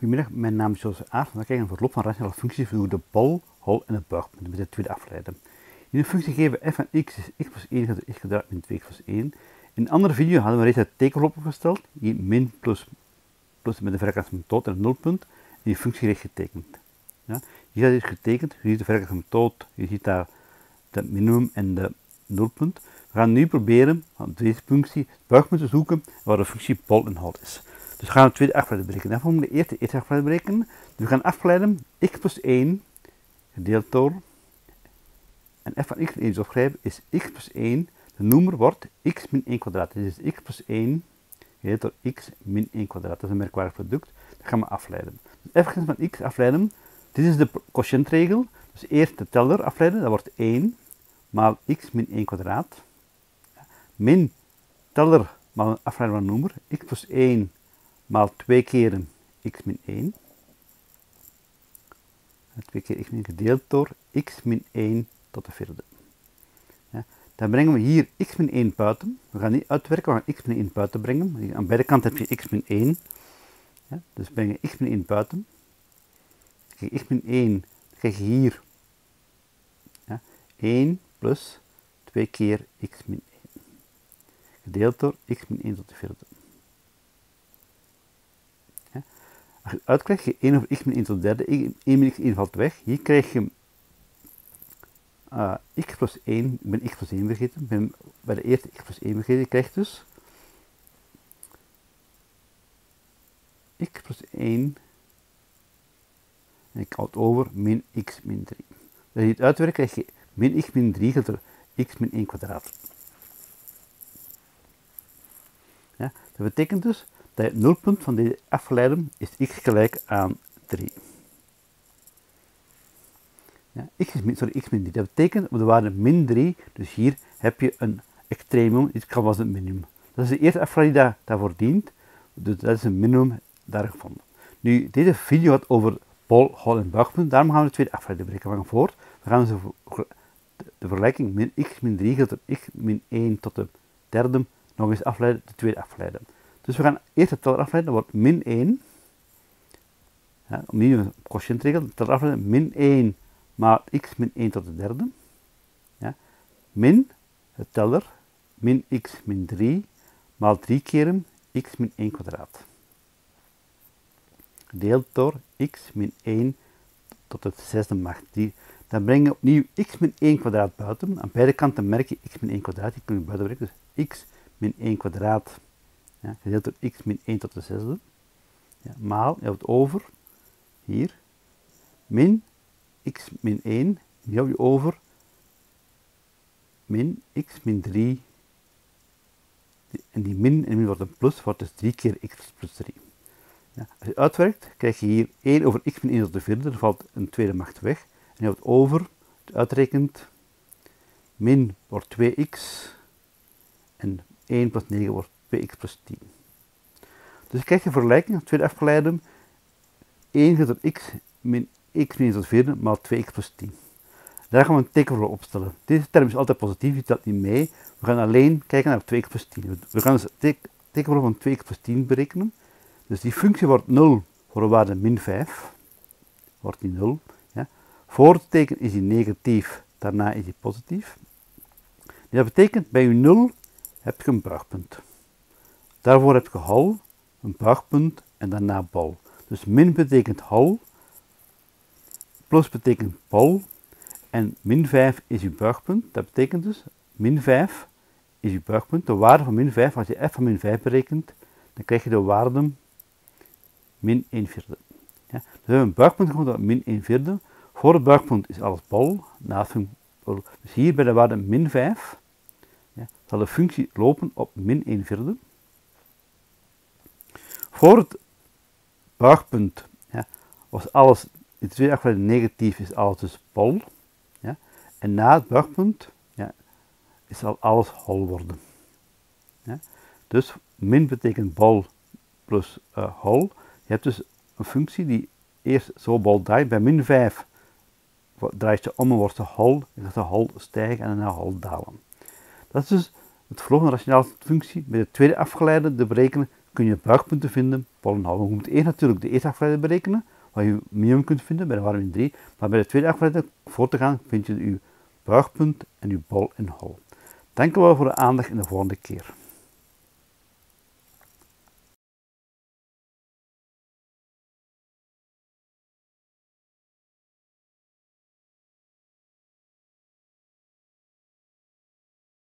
Goedemiddag, mijn naam is Jozef Aert. We kijken naar het verloop van rationale functies van hoe de bal, hol en het buigpunt met de tweede afleiden. In een functie geven we f van x is x plus 1 gaat door x gedraaid min 2x plus 1. In een andere video hadden we reeds het tekenverloop opgesteld, hier min plus met de verrekant van tot en het nulpunt, en die functie reeds getekend. Ja, hier is getekend, je ziet de verrekant van tot, je ziet daar het minimum en de nulpunt. We gaan nu proberen van deze functie het buigpunt te zoeken waar de functie bol en hol is. Dus we gaan de tweede afgeleide berekenen. Daarvoor moeten we de eerste afgeleide berekenen. Dus we gaan afgeleiden x plus 1 gedeeld door. En f van x plus 1 opschrijven is x plus 1. De noemer wordt x min 1 kwadraat. Dit is x plus 1 gedeeld door x min 1 kwadraat. Dat is een merkwaardig product. Dat gaan we afleiden. Dus f van x afleiden. Dit is de quotientregel. Dus eerst de teller afleiden. Dat wordt 1 maal x min 1 kwadraat. Min teller maal afleiden van de noemer. X plus 1. Maal 2 keer x min 1. 2 keer x min 1 gedeeld door x min 1 tot de vierde. Ja, dan brengen we hier x min 1 buiten. We gaan die uitwerken, we gaan x min 1 buiten brengen. Aan beide kanten heb je x min 1. Ja, dus breng je x min 1 buiten. Dan krijg je x min 1, dan krijg je hier. Ja, 1 plus 2 keer x min 1. Gedeeld door x min 1 tot de vierde. Als je het uitkrijgt, je 1 over x min 1 tot de derde, 1 min x 1 valt weg. Hier krijg je x plus 1, ik ben x plus 1 vergeten, bij de eerste x plus 1 vergeten. Je krijgt dus x plus 1, en ik houd over, min x min 3. Als je het uitwerkt, krijg je min x min 3 gaat er x min 1 kwadraat. Ja, dat betekent dus dat het nulpunt van deze afgeleiden is x gelijk aan 3. Ja, x min 3. Dat betekent op de waarde min 3, dus hier heb je een extremum, dit kan was het minimum. Dat is de eerste afgeleide die daarvoor dient, dus dat is een minimum daar gevonden. Nu, deze video gaat over bol, hol en buigpunt, daarom gaan we de tweede afgeleide berekenen. We gaan voort, we gaan de vergelijking min x min 3 tot x min 1 tot de derde nog eens afleiden, de tweede afgeleide. Dus we gaan eerst de teller afleiden, dat wordt min 1. Ja, opnieuw een quotientregel, de teller afleiden, min 1 maal x min 1 tot de derde. Ja, min, de teller, min x min 3, maal 3 keer x min 1 kwadraat. Gedeeld door x min 1 tot de zesde macht. Dan breng je opnieuw x min 1 kwadraat buiten. Aan beide kanten merk je x min 1 kwadraat, die kun je buiten brengen. Dus x min 1 kwadraat. Ja, gedeeld door x min 1 tot de zesde, ja, maal, je houdt over, hier, min x min 1, die hou je over, min x min 3, en die min wordt een plus, wordt dus 3 keer x plus 3. Ja, als je uitwerkt, krijg je hier 1 over x min 1 tot de vierde, er valt een tweede macht weg, en je houdt over, het uitrekent, min wordt 2x, en 1 plus 9 wordt 2x plus 10. Dus ik krijg de vergelijking, tweede afgeleide, 1 gaat door x min 1 tot 4 maal 2x plus 10. Daar gaan we een tekenverloop opstellen. Deze term is altijd positief, je telt niet mee. We gaan alleen kijken naar 2x plus 10. We gaan dus het tekenverloop van 2x plus 10 berekenen. Dus die functie wordt 0 voor de waarde min 5. Wordt die 0. Ja. Voor het teken is die negatief, daarna is die positief. Dat betekent, bij je 0 heb je een buigpunt. Daarvoor heb je hol, een buigpunt en daarna bol. Dus min betekent hol, plus betekent bol en min 5 is je buigpunt. Dat betekent dus min 5 is je buigpunt. De waarde van min 5, als je f van min 5 berekent, dan krijg je de waarde min 1 vierde. Ja, dus we hebben een buigpunt gevonden dat min 1 vierde. Voor het buigpunt is alles bol, naast een bol. Dus hier bij de waarde min 5 ja, zal de functie lopen op min 1 vierde. Voor het buigpunt ja, was alles, in de tweede afgeleide negatief is alles dus bol. Ja, en na het buigpunt ja, zal alles hol worden. Ja, dus min betekent bol plus hol. Je hebt dus een functie die eerst zo bol draait. Bij min 5 draait je om en wordt de hol. Dan gaat de hol stijgen en daarna hol dalen. Dat is dus het verloop van de rationale functie met de tweede afgeleide te berekenen kun je buigpunten vinden bij Vollenhoven. Je moet eerst natuurlijk de eerste afgeleide berekenen, waar je minimum kunt vinden bij de warming 3. Maar bij de tweede afgeleide voor te gaan vind je je buigpunt en je bol en hol. Dank u wel voor de aandacht en de volgende keer.